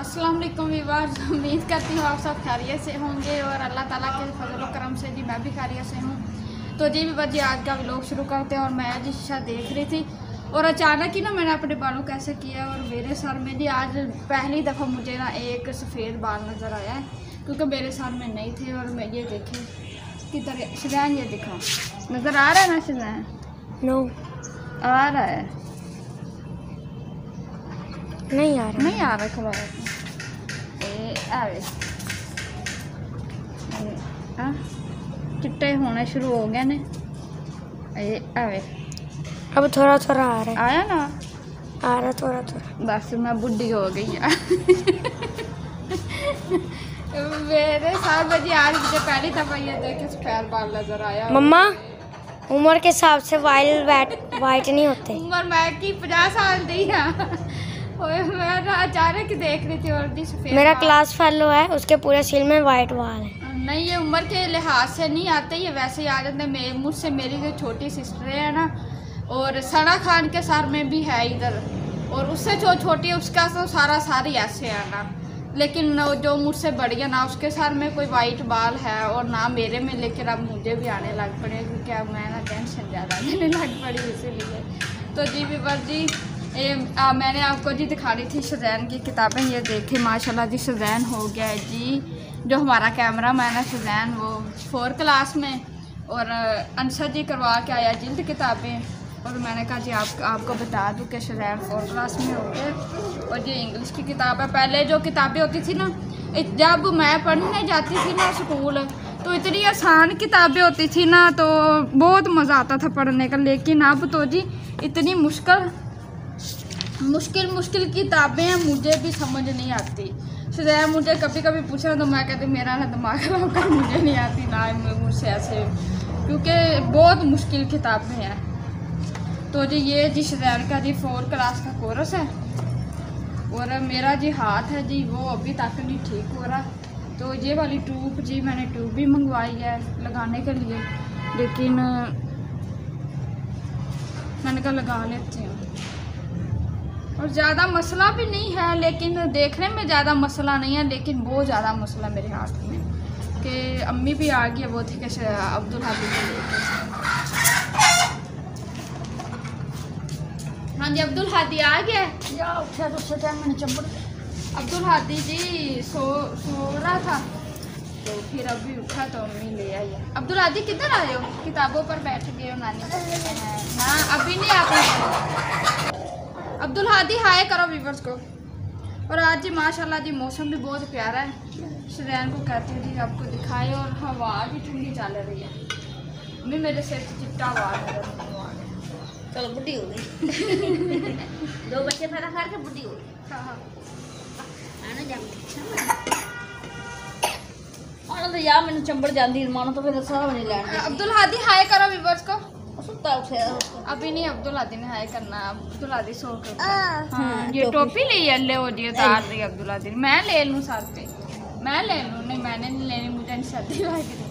अस्सलाम वालेकुम व्यूअर्स, उम्मीद करती हूँ आप सब खैरियत से होंगे और अल्लाह ताला के फजल व करम से जी मैं भी खैरियत से हूँ। तो जी व्यूअर्स जी आज का व्लॉग शुरू करते हैं। और मैं आज शीशा देख रही थी और अचानक ही ना मैंने अपने बालों को ऐसे किया और मेरे सर में जी आज पहली दफ़ा मुझे ना एक सफ़ेद बाल नज़र आया है क्योंकि मेरे सर में नहीं थे। और मैं ये देखी किधर शदैन, ये दिखा नज़र आ रहा है ना शदैन? नो आ रहा है नहीं आ रहा, नहीं आ रहा खुला चिट्टे होना शुरू हो गए ने। आवे अब थोड़ा थोड़ा आ रहा है, आया ना आ रहा थोड़ा थोड़ा। बस मैं बुढ़ी हो गई मेरे साथ बजी आज मुझे पहली दफा ये देखे सफेद बाल नजर आया। मम्मा उम्र के हिसाब से वाइट नहीं होते। उम्र मैं की 50 साल दी और मैं अचानक देख रही थी और सफेद। मेरा क्लास फेलो है, उसके पूरे सील में वाइट बाल है। नहीं ये उम्र के लिहाज से नहीं आते, ये वैसे ही आ जाते। मुझसे मेरी जो छोटी सिस्टर है ना और सना खान के सर में भी है इधर और उससे जो छोटी उसका तो सारी ऐसे है ना, लेकिन जो मुझसे बड़ी है ना उसके सर में कोई वाइट बाल है और ना मेरे में। लेकिन अब मुझे भी आने लग पड़े क्योंकि अब मैं ना टेंशन ज़्यादा लेने लग पड़ी इसीलिए। तो जी व्यूअर्स जी मैंने आपको जी दिखानी थी शदैन की किताबें, ये देखी माशाल्लाह जी शदैन हो गया है जी जो हमारा कैमरा मैन है शदैन, वो 4th क्लास में। और अंशा जी करवा के आया जिल्द किताबें और मैंने कहा जी आपको बता दूं कि शदैन 4th क्लास में हो गया। और ये इंग्लिश की किताब है। पहले जो किताबें होती थी ना जब मैं पढ़ने जाती थी ना स्कूल तो इतनी आसान किताबें होती थी ना तो बहुत मज़ा आता था पढ़ने का, लेकिन अब तो जी इतनी मुश्किल किताबें हैं मुझे भी समझ नहीं आती। शदैन मुझे कभी कभी पूछना तो मैं कहती मेरा ना दिमाग खराब कर, मुझे नहीं आती ना मुझसे ऐसे क्योंकि बहुत मुश्किल किताबें हैं। तो जी ये जी शदैन का जी 4th क्लास का कोर्स है और मेरा जी हाथ है जी वो अभी तक नहीं ठीक हो रहा। तो ये वाली ट्यूब जी मैंने ट्यूब भी मंगवाई है लगाने के लिए, लेकिन मैंने कहा लगा लेती हूँ और ज़्यादा मसला भी नहीं है, लेकिन देखने में ज़्यादा मसला नहीं है लेकिन बहुत ज़्यादा मसला मेरे हाथ में। कि अम्मी भी आ गई है, वो थी कैसे अब्दुल हादी के लिए। हाँ जी अब्दुल हादी आ गया है। उससे टाइम मैंने चंपड़ अब्दुल हादी जी सो रहा था तो फिर अभी उठा तो अम्मी ले आई है। अब्दुल हादी किधर आए हो? किताबों पर बैठ गए हो नानी? हाँ अभी नहीं आते अब्दुल हादी। हाय करो व्यूअर्स को। और आज जी माशाल्लाह जी मौसम भी बहुत प्यारा है। शदैन को कहती हूँ जी आपको दिखाए और हवा भी ठंडी चल रही है। अम्मी मेरे से चिट्टा हवा चलो बुढ़ी हो गई दो बच्चे पैदा करके बुढ़ी हो गई। हाँ आना तो यार मैंने चंबड़ जाती मानो तो फिर सारा नहीं लैंड। अब्दुल हादी हाय करो व्यूअर्स को। अभी नहीं अब्दुल हादी ने हाय करना। अब्दुल हादी सो कर हाँ, ये टोपी ले हो जी उतार रही अब्दुल हादी। मैं ले लूँ साथ पे, मैं ले लूँ। नहीं मैंने नहीं लेनी, मुझे नहीं सर्दी लगी।